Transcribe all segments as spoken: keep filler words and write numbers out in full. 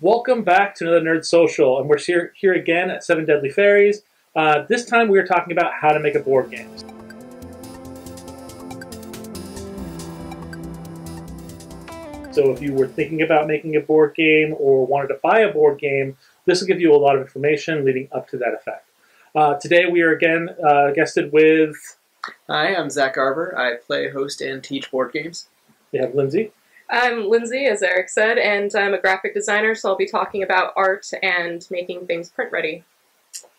Welcome back to another Nerd Social, and we're here, here again at Seven Deadly Fairies. Uh, this time we are talking about how to make a board game. So if you were thinking about making a board game or wanted to buy a board game, this will give you a lot of information leading up to that effect. Uh, today we are again uh, guested with... Hi, I'm Zach Garber. I play, host, and teach board games. We have Lindsay. I'm Lindsay, as Eric said, and I'm a graphic designer, so I'll be talking about art and making things print-ready.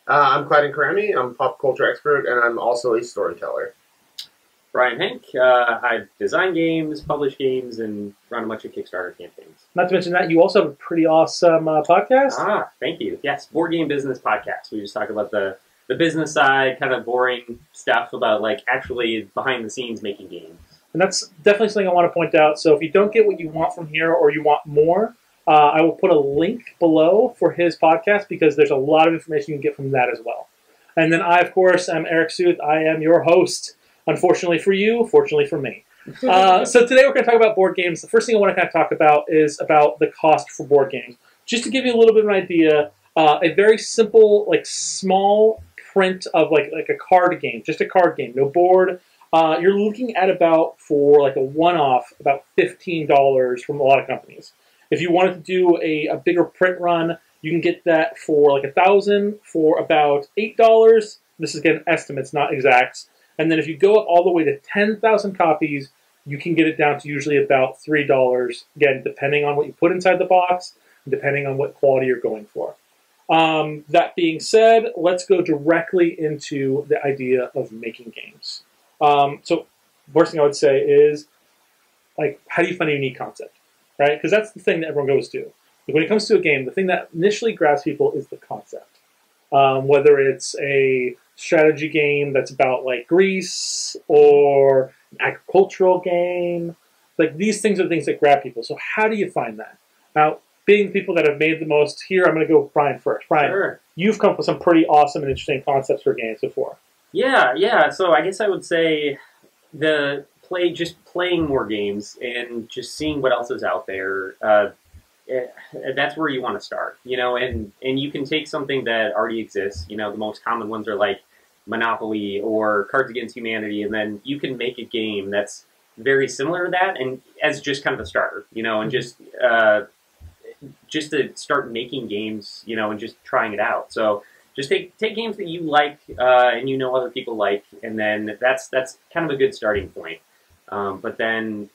Uh, I'm Clideen Karami. I'm a pop culture expert, and I'm also a storyteller. Brian Henk. Uh, I design games, publish games, and run a bunch of Kickstarter campaigns. Not to mention that, you also have a pretty awesome uh, podcast. Ah, thank you. Yes, Board Game Business Podcast. We just talk about the, the business side, kind of boring stuff about, like, actually behind-the-scenes making games. And that's definitely something I want to point out. So if you don't get what you want from here or you want more, uh, I will put a link below for his podcast because there's a lot of information you can get from that as well. And then I, of course, am Eric Suth. I am your host. Unfortunately for you, fortunately for me. Uh, so today we're going to talk about board games. The first thing I want to kind of talk about is about the cost for board games. Just to give you a little bit of an idea, uh, a very simple, like small print of like, like a card game, just a card game, no board. Uh, you're looking at about, for like a one-off, about fifteen dollars from a lot of companies. If you wanted to do a, a bigger print run, you can get that for like a thousand dollars for about eight dollars. This is, again, estimates, not exacts. And then if you go up all the way to ten thousand copies, you can get it down to usually about three dollars, again, depending on what you put inside the box, and depending on what quality you're going for. Um, that being said, let's go directly into the idea of making games. Um, so first thing I would say is, like, how do you find a unique concept, right? Because that's the thing that everyone goes to. Like, when it comes to a game, the thing that initially grabs people is the concept. Um, whether it's a strategy game that's about, like, Greece or an agricultural game. Like, these things are things that grab people. So how do you find that? Now, being the people that have made the most here, I'm going to go with Brian first. Brian, sure. You've come up with some pretty awesome and interesting concepts for games before. Yeah, yeah. So I guess I would say the play, just playing more games and just seeing what else is out there. Uh, that's where you want to start, you know. And and you can take something that already exists. You know, the most common ones are like Monopoly or Cards Against Humanity, and then you can make a game that's very similar to that, and as just kind of a starter, you know, and just uh, just to start making games, you know, and just trying it out. So. Just take take games that you like uh, and you know other people like, and then that's that's kind of a good starting point. Um, but then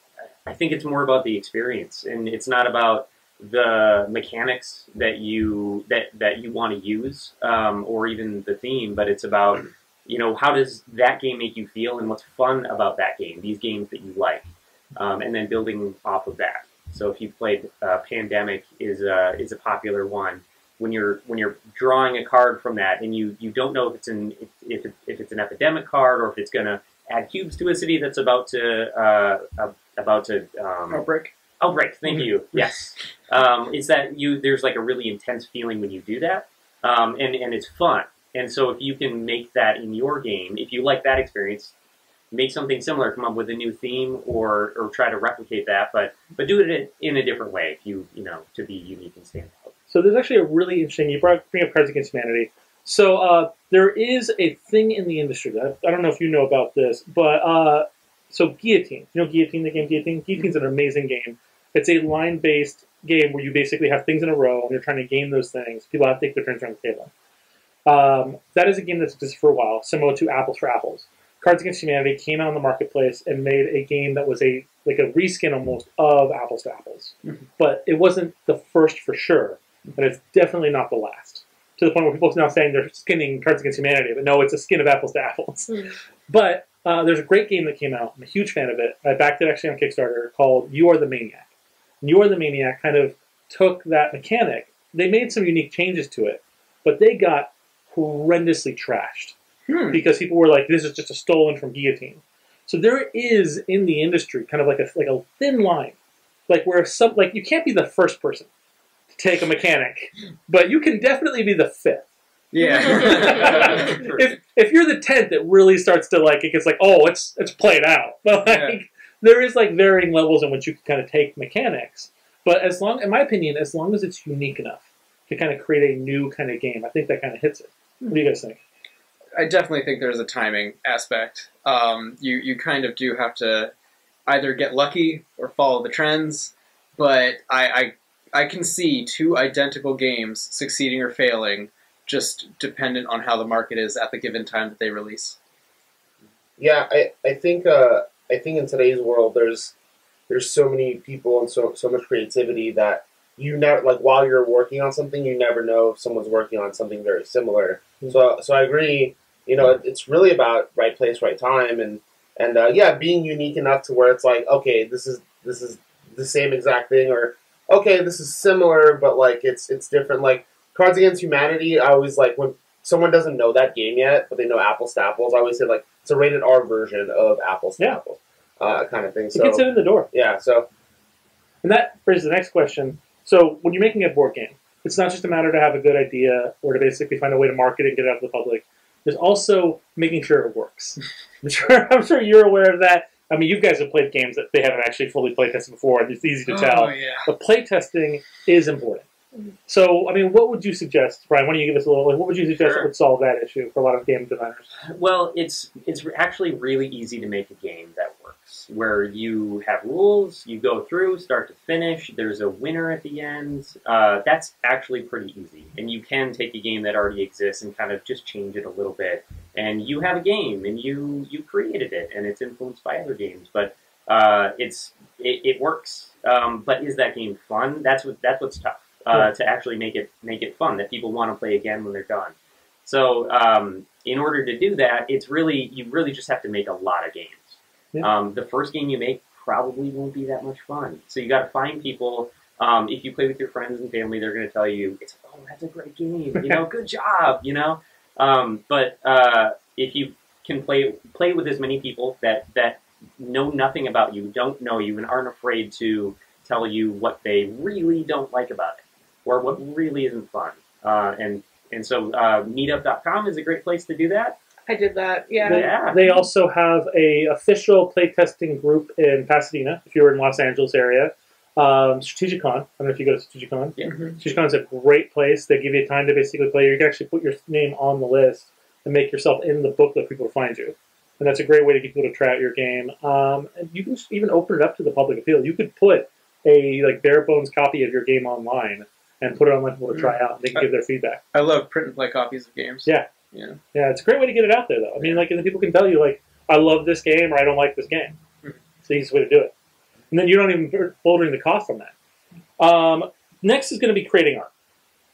I think it's more about the experience, and it's not about the mechanics that you that that you want to use um, or even the theme. But it's about, you know, how does that game make you feel, and what's fun about that game? These games that you like, um, and then building off of that. So if you've played uh, Pandemic, is a, is a popular one. When you're when you're drawing a card from that, and you you don't know if it's an if if, if it's an epidemic card or if it's going to add cubes to a city that's about to uh, about to um, outbreak. Outbreak. Thank you. Yes. Um, is that you? There's like a really intense feeling when you do that, um, and and it's fun. And so if you can make that in your game, if you like that experience, make something similar. Come up with a new theme, or or try to replicate that, but but do it in a different way. If you you know to be unique and stand out. So there's actually a really interesting, you brought bring up Cards Against Humanity. So uh, there is a thing in the industry, that I don't know if you know about this, but uh, so Guillotine. You know Guillotine, the game Guillotine? Guillotine's an amazing game. It's a line-based game where you basically have things in a row and you're trying to game those things. People have to take their turns around the table. Um, that is a game that's existed for a while, similar to Apples for Apples. Cards Against Humanity came out in the marketplace and made a game that was a like a reskin almost of Apples to Apples. Mm-hmm. But it wasn't the first for sure. And it's definitely not the last. To the point where people are now saying they're skinning Cards Against Humanity, but no, it's a skin of Apples to Apples. Mm. But uh, there's a great game that came out. I'm a huge fan of it. I backed it actually on Kickstarter called You Are the Maniac. And You Are the Maniac kind of took that mechanic. They made some unique changes to it, but they got horrendously trashed. Hmm. Because people were like, this is just a stolen from Guillotine. So there is, in the industry, kind of like a, like a thin line. Like where some, like you can't be the first person. Take a mechanic, but you can definitely be the fifth. Yeah. if if you're the tenth, it really starts to like it gets like oh it's it's played out. But like yeah. There is like varying levels in which you can kind of take mechanics, But as long, in my opinion, as long as it's unique enough to kind of create a new kind of game, I think that kind of hits it. What do you guys think? I definitely think there's a timing aspect. Um, you, you kind of do have to either get lucky or follow the trends, but I, I, I can see two identical games succeeding or failing just dependent on how the market is at the given time that they release. Yeah, I, I think uh, I think in today's world there's there's so many people and so so much creativity that you never, like, while you're working on something, you never know if someone's working on something very similar. Mm-hmm. So so I agree. You know, it, it's really about right place, right time, and and uh, yeah, being unique enough to where it's like, okay, this is this is the same exact thing, or okay, this is similar, but like it's it's different. Like Cards Against Humanity, I always like when someone doesn't know that game yet, but they know Apples to Apples. I always say like it's a rated R version of Apples to yeah. Apples, uh, kind of thing. So it gets it in the door. Yeah. So, and that brings the next question. So when you're making a board game, it's not just a matter to have a good idea or to basically find a way to market it and get it out to the public. There's also making sure it works. I'm, sure, I'm sure you're aware of that. I mean, you guys have played games that they haven't actually fully playtested before, and it's easy to tell. Oh, yeah. But playtesting is important. So, I mean, what would you suggest, Brian? Why don't you give us a little, like, what would you suggest sure. that would solve that issue for a lot of game designers? Well, it's, it's actually really easy to make a game that works, where you have rules, you go through, start to finish, there's a winner at the end. Uh, that's actually pretty easy. And you can take a game that already exists and kind of just change it a little bit. And you have a game, and you, you created it, and it's influenced by other games. But uh, it's, it, it works. Um, but is that game fun? That's what, that's what's tough. Uh, to actually make it make it fun, that people want to play again when they're done. So um, in order to do that, it's really you really just have to make a lot of games. Yeah. Um, the first game you make probably won't be that much fun. So you got to find people. Um, if you play with your friends and family, they're going to tell you, "It's oh, that's a great game. You know, good job. You know." Um, but uh, if you can play play with as many people that that know nothing about you, don't know you, and aren't afraid to tell you what they really don't like about it, or what really isn't fun. Uh, and and so uh, meetup dot com is a great place to do that. I did that, yeah. They, yeah. they also have an official playtesting group in Pasadena, if you're in Los Angeles area. Um, Strategicon, I don't know if you go to Strategicon. Yeah. Mm-hmm. Strategicon is a great place. They give you time to basically play. You can actually put your name on the list and make yourself in the book that people find you. And that's a great way to get people to try out your game. Um, and you can even open it up to the public appeal. You could put a like bare bones copy of your game online and put it on like people to try out, and they can I, give their feedback. I love print and play copies of games. Yeah. Yeah. Yeah, it's a great way to get it out there, though. I mean, like, and the people can tell you, like, I love this game or I don't like this game. Mm-hmm. It's the easiest way to do it. And then you're not even bouldering the cost on that. Um, next is going to be creating art.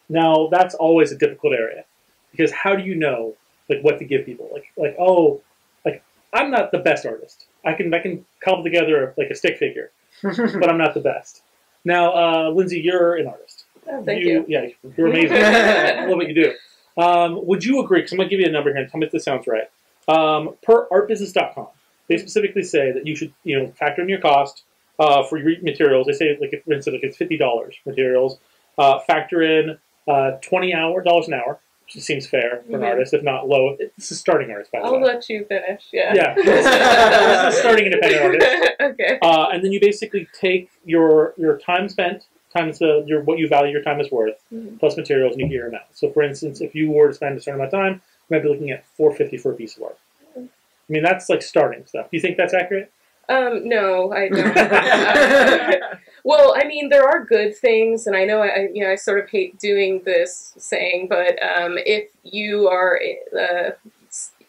Now, that's always a difficult area, because how do you know, like, what to give people? Like, like oh, like, I'm not the best artist. I can, I can cobble together, like, a stick figure, but I'm not the best. Now, uh, Lindsay, you're an artist. Oh, thank you, you. Yeah, you're amazing. I love what you do. Um, would you agree, because I'm going to give you a number here and tell me if this sounds right. Um, per art business dot com, they specifically say that you should you know, factor in your cost uh, for your materials. They say, like, for instance, like it's fifty dollars materials. Uh, factor in uh, twenty dollars an hour, which seems fair for mm-hmm. an artist, if not low. This is starting artist, by the I'll way. I'll let you finish, yeah. Yeah, this is starting independent artist. Okay. Uh, and then you basically take your, your time spent times the, your, what you value your time is worth, mm-hmm. plus materials, and you get your amount. So, for instance, if you were to spend a certain amount of time, you might be looking at four dollars and fifty cents for a piece of art. I mean, that's like starting stuff. Do you think that's accurate? Um, no, I don't. Well, I mean, there are good things, and I know I, you know, I sort of hate doing this saying, but um, if you are, uh,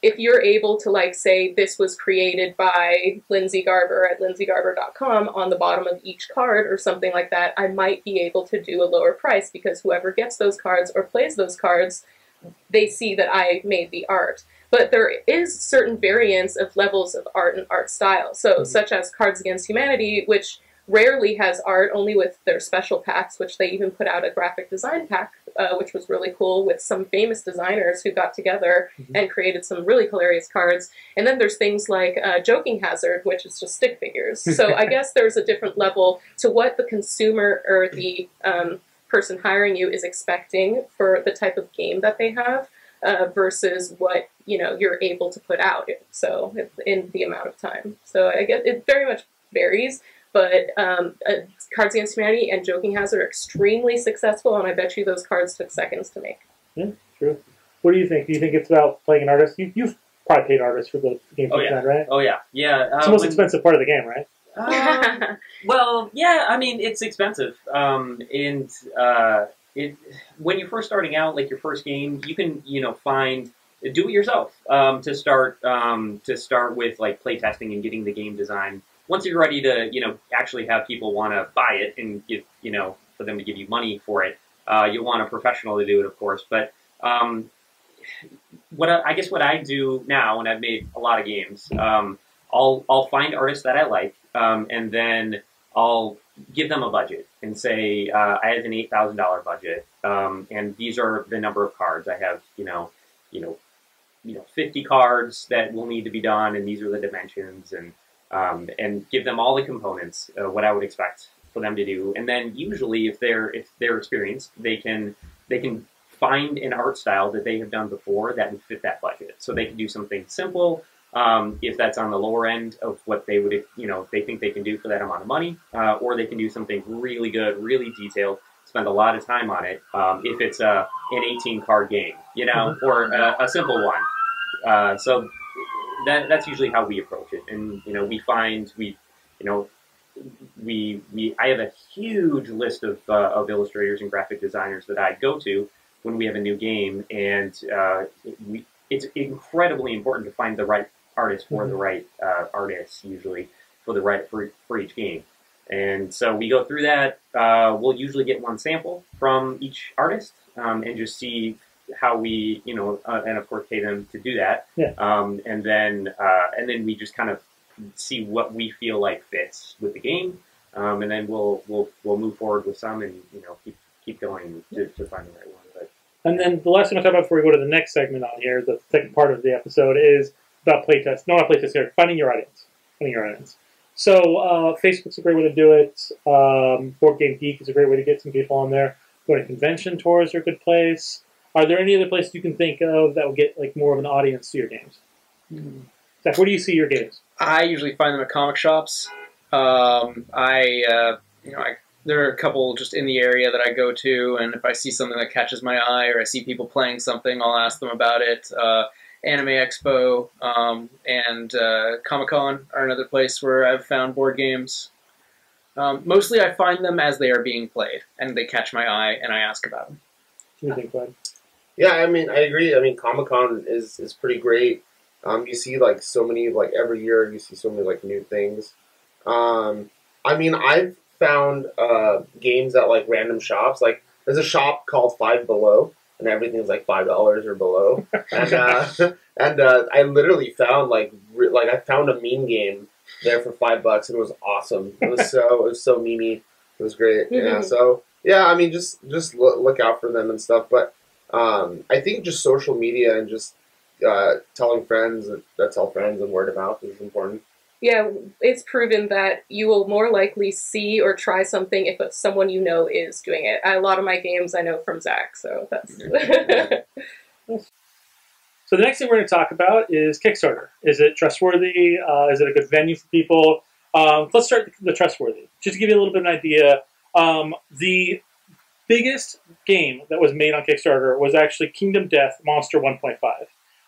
if you're able to, like, say this was created by Lindsay Garber at lindsay garber dot com on the bottom of each card or something like that, I might be able to do a lower price, because whoever gets those cards or plays those cards, they see that I made the art. But there is certain variance of levels of art and art style. So mm-hmm. such as Cards Against Humanity, which rarely has art, only with their special packs, which they even put out a graphic design pack, uh, which was really cool, with some famous designers who got together mm-hmm. and created some really hilarious cards. And then there's things like uh, Joking Hazard, which is just stick figures. So I guess there's a different level to what the consumer or the um, person hiring you is expecting for the type of game that they have uh, versus what you know you're able to put out so in the amount of time. So I guess it very much varies. But um, uh, Cards Against Humanity and Joking Hazard are extremely successful, and I bet you those cards took seconds to make. Yeah, true. What do you think? Do you think it's about playing an artist? You, you've probably paid artists for the game oh, yeah. right? Oh, yeah. yeah. It's um, the most when, expensive part of the game, right? Uh, well, yeah, I mean, it's expensive. Um, and uh, it, when you're first starting out, like your first game, you can, you know, find... Do it yourself um, to start um, to start with, like, playtesting and getting the game design. Once you're ready to, you know, actually have people want to buy it and give, you know, for them to give you money for it, uh, you'll want a professional to do it, of course. But um, what I, I guess what I do now, and I've made a lot of games, um, I'll I'll find artists that I like, um, and then I'll give them a budget and say uh, I have an eight thousand dollar budget, um, and these are the number of cards I have, you know, you know. you know, fifty cards that will need to be done, and these are the dimensions, and um, and give them all the components, uh, what I would expect for them to do. And then usually, if they're if they're experienced, they can they can find an art style that they have done before that would fit that budget. So they can do something simple, um, if that's on the lower end of what they would, you know, they think they can do for that amount of money, uh, or they can do something really good, really detailed, spend a lot of time on it, um, if it's a, an eighteen-card game, you know, or a, a simple one. Uh, so that, that's usually how we approach it. And, you know, we find, we, you know, we, we, I have a huge list of, uh, of illustrators and graphic designers that I go to when we have a new game. And, uh, we, it's incredibly important to find the right artist for the right, uh, artists usually for the right, for, for each game. And so we go through that, uh, we'll usually get one sample from each artist, um, and just see how we, you know, uh, and of course pay them to do that. Yeah. Um, and then, uh, and then we just kind of see what we feel like fits with the game. Um, and then we'll, we'll, we'll move forward with some and, you know, keep, keep going to, to find the right one. But, and then the last thing I'll talk about before we go to the next segment on here, the second part of the episode is about playtest. No, not playtest here, finding your audience, finding your audience. So, uh, Facebook's a great way to do it. Um, BoardGameGeek is a great way to get some people on there. Going to convention tours are a good place. Are there any other places you can think of that will get, like, more of an audience to your games? Mm-hmm. Zach, where do you see your games? I usually find them at comic shops. Um, I, uh, you know, I, there are a couple just in the area that I go to, and if I see something that catches my eye or I see people playing something, I'll ask them about it. Uh, Anime Expo um, and uh, Comic-Con are another place where I've found board games. Um, mostly I find them as they are being played, and they catch my eye, and I ask about them. What do you think, Bud? Yeah, I mean, I agree. I mean, Comic-Con is, is pretty great. Um, you see, like, so many, like, every year you see so many, like, new things. Um, I mean, I've found uh, games at, like, random shops. Like, there's a shop called Five Below, and everything's, like, five dollars or below. And uh, and uh, I literally found, like, re like, I found a meme game there for five bucks, and it was awesome. It was so, it was so memey. It was great. Mm-hmm. Yeah, so, yeah, I mean, just, just look, look out for them and stuff, but... Um, I think just social media and just uh, telling friends that, that tell friends and word of mouth is important. Yeah, it's proven that you will more likely see or try something if someone you know is doing it. A lot of my games I know from Zach, so that's... So the next thing we're going to talk about is Kickstarter. Is it trustworthy? Uh, is it a good venue for people? Um, let's start the trustworthy. Just to give you a little bit of an idea, um, the... biggest game that was made on Kickstarter was actually Kingdom Death Monster one point five.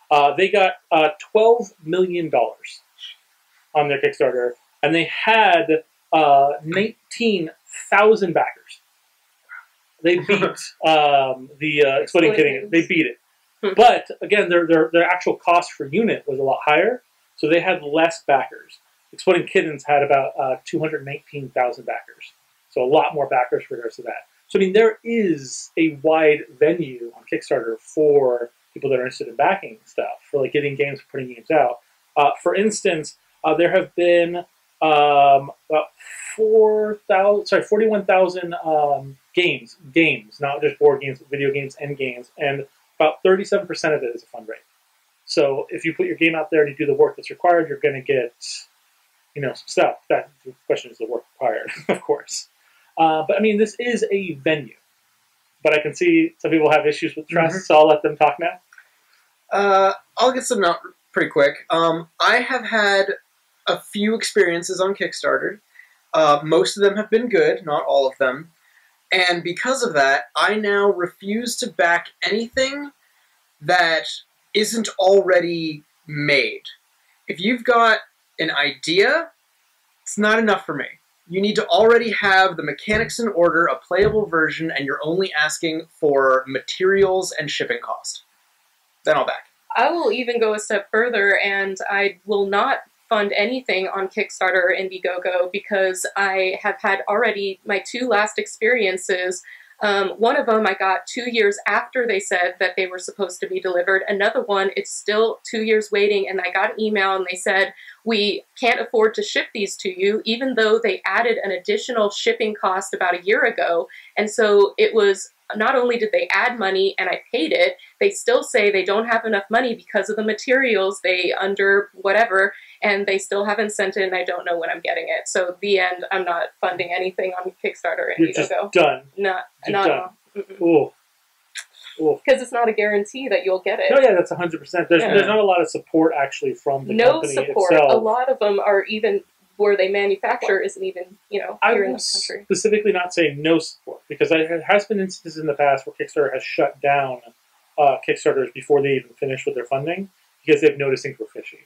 Uh, they got uh, twelve million dollars on their Kickstarter, and they had uh, nineteen thousand backers. They beat um, the uh, Exploding Kittens. They beat it. But, again, their, their, their actual cost per unit was a lot higher, so they had less backers. Exploding Kittens had about uh, two hundred nineteen thousand backers, so a lot more backers for regards to that. So, I mean, there is a wide venue on Kickstarter for people that are interested in backing stuff, for, like, getting games, putting games out. Uh, for instance, uh, there have been um, about four thousand, sorry, forty-one thousand um, games, games, not just board games, but video games and games, and about thirty-seven percent of it is a fundraiser. So, if you put your game out there and you do the work that's required, you're going to get, you know, some stuff. That the question is the work required, of course. Uh, but, I mean, this is a venue. But I can see some people have issues with trust, mm-hmm. so I'll let them talk now. Uh, I'll get some out pretty quick. Um, I have had a few experiences on Kickstarter. Uh, most of them have been good, not all of them. And because of that, I now refuse to back anything that isn't already made. If you've got an idea, it's not enough for me. You need to already have the mechanics in order, a playable version, and you're only asking for materials and shipping cost. Then I'll back. I will even go a step further, and I will not fund anything on Kickstarter or Indiegogo because I have had already my two last experiences. Um, one of them I got two years after they said that they were supposed to be delivered. Another one, it's still two years waiting, and I got an email and they said, we can't afford to ship these to you, even though they added an additional shipping cost about a year ago. And so it was, not only did they add money and I paid it, they still say they don't have enough money because of the materials they under whatever, and they still haven't sent it, and I don't know when I'm getting it. So the end, I'm not funding anything on Kickstarter or Indiegogo. You're just done. Not, You're not done. All. Mm-mm. Because it's not a guarantee that you'll get it. No, yeah, that's one hundred percent. There's, yeah. there's not a lot of support actually from the no company itself. No support. A lot of them are even... where they manufacture isn't even, you know, here in this country. I will specifically not say no support, because there has been instances in the past where Kickstarter has shut down uh, Kickstarters before they even finish with their funding, because they've noticed things were fishy.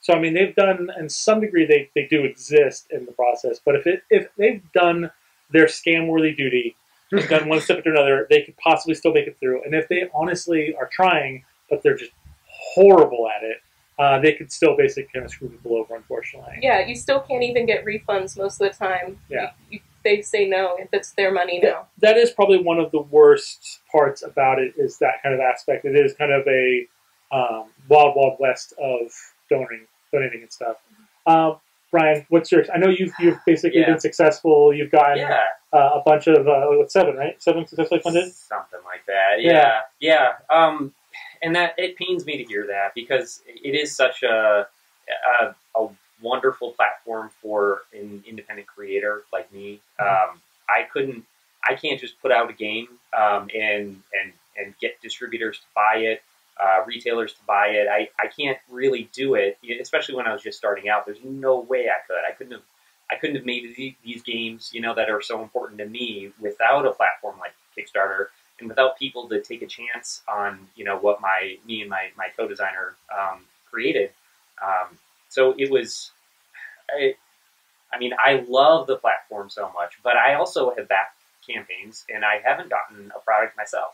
So, I mean, they've done, and some degree they, they do exist in the process, but if, it, if they've done their scam-worthy duty, and done one step after another, they could possibly still make it through. And if they honestly are trying, but they're just horrible at it, Uh, they could still basically kind of screw people over, unfortunately. Yeah, you still can't even get refunds most of the time. Yeah. You, you, they say no, if it's their money now. That, that is probably one of the worst parts about it, is that kind of aspect. It is kind of a um, wild, wild west of donating, donating and stuff. Um, Brian, what's yours? I know you've, you've basically yeah. been successful. You've gotten yeah. uh, a bunch of, uh, what, seven, right? Seven successfully funded? Something like that, yeah. Yeah, yeah. Um, And that it pains me to hear that, because it is such a a, a wonderful platform for an independent creator like me. Um, I couldn't, I can't just put out a game um, and and and get distributors to buy it, uh, retailers to buy it. I I can't really do it, especially when I was just starting out. There's no way I could. I couldn't have I couldn't have made these, these games, you know, that are so important to me without a platform like Kickstarter. And without people to take a chance on, you know, what my me and my my co-designer um, created, um, so it was. I, I mean, I love the platform so much, but I also have backed campaigns, and I haven't gotten a product myself.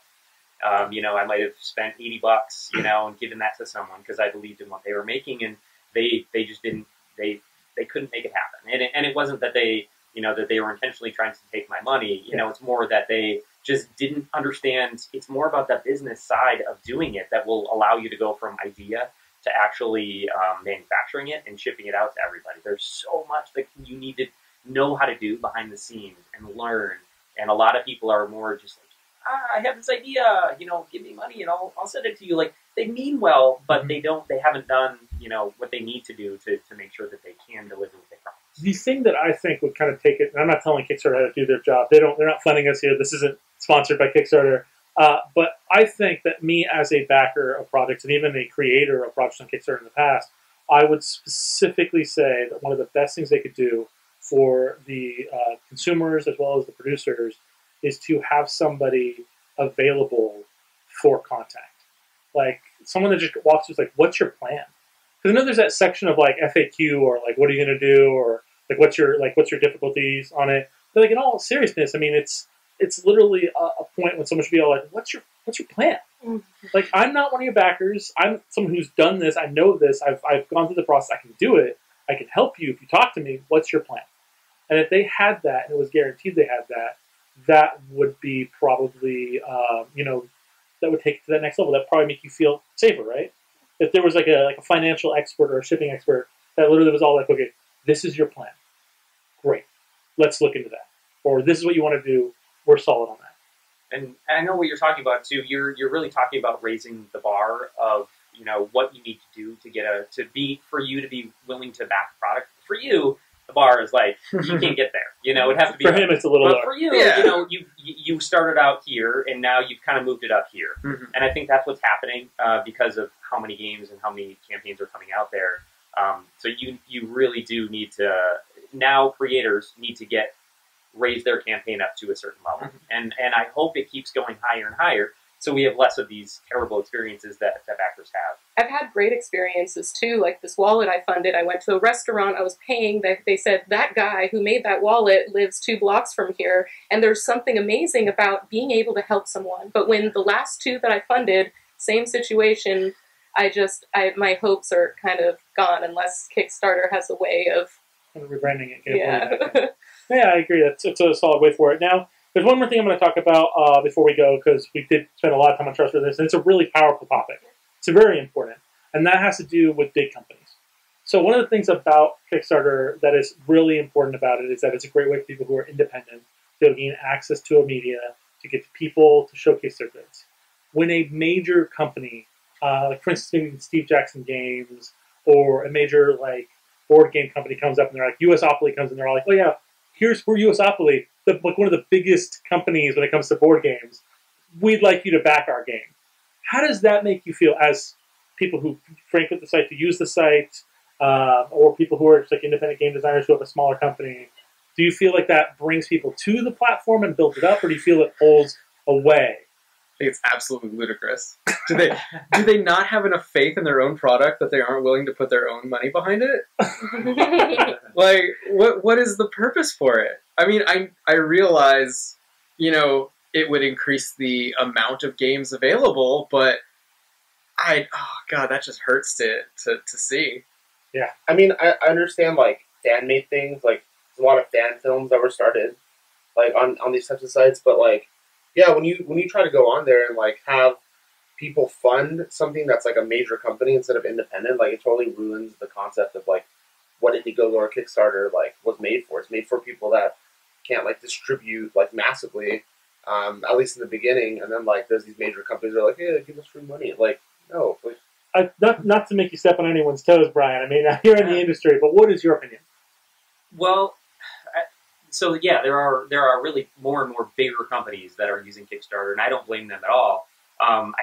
Um, you know, I might have spent eighty bucks, you know, and given that to someone because I believed in what they were making, and they they just didn't they they couldn't make it happen, and it, and it wasn't that they you know that they were intentionally trying to take my money. You know, it's more that they just didn't understand. It's more about that business side of doing it that will allow you to go from idea to actually um, manufacturing it and shipping it out to everybody. There's so much that you need to know how to do behind the scenes and learn. And a lot of people are more just like, ah, I have this idea, you know, give me money and I'll, I'll send it to you. Like, they mean well, but they don't, they haven't done, you know, what they need to do to, to make sure that they can deliver what they promise. The thing that I think would kind of take it, and I'm not telling Kickstarter how to do their job. They don't, they're not funding us here. This isn't sponsored by Kickstarter. Uh, but I think that me as a backer of projects, and even a creator of projects on Kickstarter in the past, I would specifically say that one of the best things they could do for the uh, consumers as well as the producers is to have somebody available for contact. Like someone that just walks through, like, what's your plan? Because I know there's that section of like F A Q or like, what are you going to do? Or like, what's your, like, what's your difficulties on it? But like in all seriousness, I mean, it's, it's literally a, a point when someone should be all like, what's your, what's your plan? Like, I'm not one of your backers. I'm someone who's done this. I know this. I've, I've gone through the process. I can do it. I can help you. If you talk to me, what's your plan? And if they had that, and it was guaranteed they had that, that would be probably, um, you know, that would take it to that next level. That probably make you feel safer, right? If there was like a, like a financial expert or a shipping expert that literally was all like, okay, this is your plan. Great. Let's look into that. Or this is what you want to do. We're solid on that. And I know what you're talking about too. You're you're really talking about raising the bar of, you know, what you need to do to get a to be for you to be willing to back a product. For you, the bar is like you can't get there. You know, it has to be for him. It's a little. But lower. For you, yeah. you know, you you started out here and now you've kind of moved it up here. Mm-hmm. And I think that's what's happening uh, because of how many games and how many campaigns are coming out there. Um, so you you really do need to now creators need to get raise their campaign up to a certain level. Mm-hmm. And and I hope it keeps going higher and higher, so we have less of these terrible experiences that, that backers have. I've had great experiences too, like this wallet I funded. I went to a restaurant, I was paying, they, they said, that guy who made that wallet lives two blocks from here. And there's something amazing about being able to help someone. But when the last two that I funded, same situation, I just, I, my hopes are kind of gone unless Kickstarter has a way of... And rebranding it. Yeah. Yeah, I agree. That's, that's a solid way for it. Now, there's one more thing I'm going to talk about uh, before we go, because we did spend a lot of time on trust for this, and it's a really powerful topic. It's very important, and that has to do with big companies. So one of the things about Kickstarter that is really important about it is that it's a great way for people who are independent to gain access to a media, to get to people, to showcase their goods. When a major company, uh, like for instance, maybe Steve Jackson Games, or a major like board game company comes up, and they're like, USopoly comes in, they're all like, oh yeah, here's where USopoly, the, like one of the biggest companies when it comes to board games, we'd like you to back our game. How does that make you feel as people who frequent the site, who use the site, uh, or people who are just like independent game designers who have a smaller company? Do you feel like that brings people to the platform and builds it up, or do you feel it pulls away? I think it's absolutely ludicrous. Do they do they not have enough faith in their own product that they aren't willing to put their own money behind it? Like, what what is the purpose for it? I mean, I I realize, you know, it would increase the amount of games available, but I oh god, that just hurts to to, to see. Yeah, I mean, I, I understand like fan-made things, like there's a lot of fan films that were started like on on these types of sites, but like. Yeah, when you when you try to go on there and like have people fund something that's like a major company instead of independent, like it totally ruins the concept of like what Indiegogo or Kickstarter like was made for. It's made for people that can't like distribute like massively, um, at least in the beginning. And then like there's these major companies that are like, hey, give us free money. Like no, like, I, not not to make you step on anyone's toes, Brian. I mean, you're in the industry, but what is your opinion? Well. So yeah, there are there are really more and more bigger companies that are using Kickstarter, and I don't blame them at all. Um, I,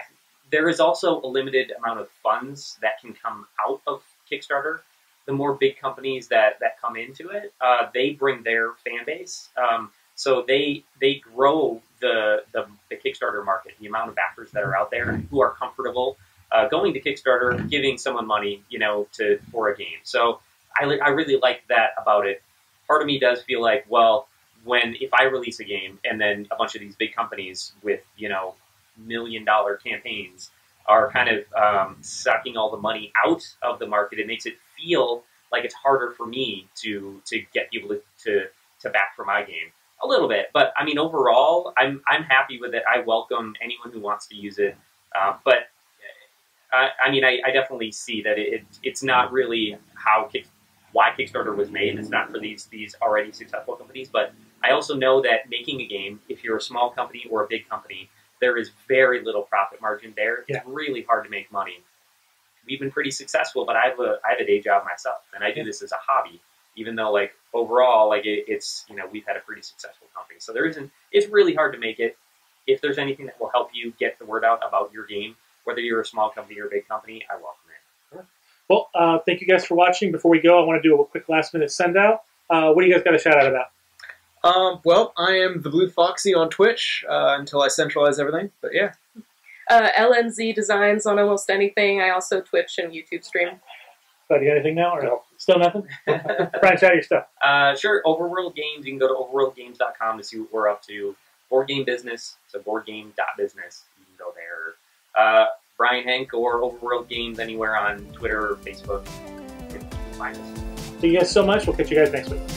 there is also a limited amount of funds that can come out of Kickstarter. The more big companies that that come into it, uh, they bring their fan base, um, so they they grow the, the the Kickstarter market, the amount of backers that are out there who are comfortable uh, going to Kickstarter, giving someone money, you know, to for a game. So I I really like that about it. Part of me does feel like, well, when if I release a game and then a bunch of these big companies with, you know, million dollar campaigns are kind of um, sucking all the money out of the market, it makes it feel like it's harder for me to to get people to, to, to back for my game a little bit. But I mean, overall, I'm I'm happy with it. I welcome anyone who wants to use it. Uh, but I, I mean, I, I definitely see that it, it it's not really how Kickstarter. Why Kickstarter was made. It's not for these these already successful companies, but I also know that making a game, if you're a small company or a big company, there is very little profit margin there. Yeah. It's really hard to make money. We've been pretty successful, but I have a I have a day job myself, and I do this as a hobby. Even though, like overall, like it, it's you know we've had a pretty successful company, so there isn't. It's really hard to make it. If there's anything that will help you get the word out about your game, whether you're a small company or a big company, I welcome. Well, uh, thank you guys for watching. Before we go, I want to do a quick last-minute send-out. Uh, what do you guys got a shout-out about? Um, well, I am the Blue Foxy on Twitch uh, until I centralize everything, but yeah. Uh, L N Z Designs on almost anything. I also Twitch and YouTube stream. So, do you got anything now? Or no. Still nothing? Brian, shout out your stuff. Uh, sure, Overworld Games. You can go to overworld games dot com to see what we're up to. Board Game Business, so board game dot business. You can go there. Uh, Brian Henk or Overworld Games anywhere on Twitter or Facebook. You can find us. Thank you guys so much. We'll catch you guys next week.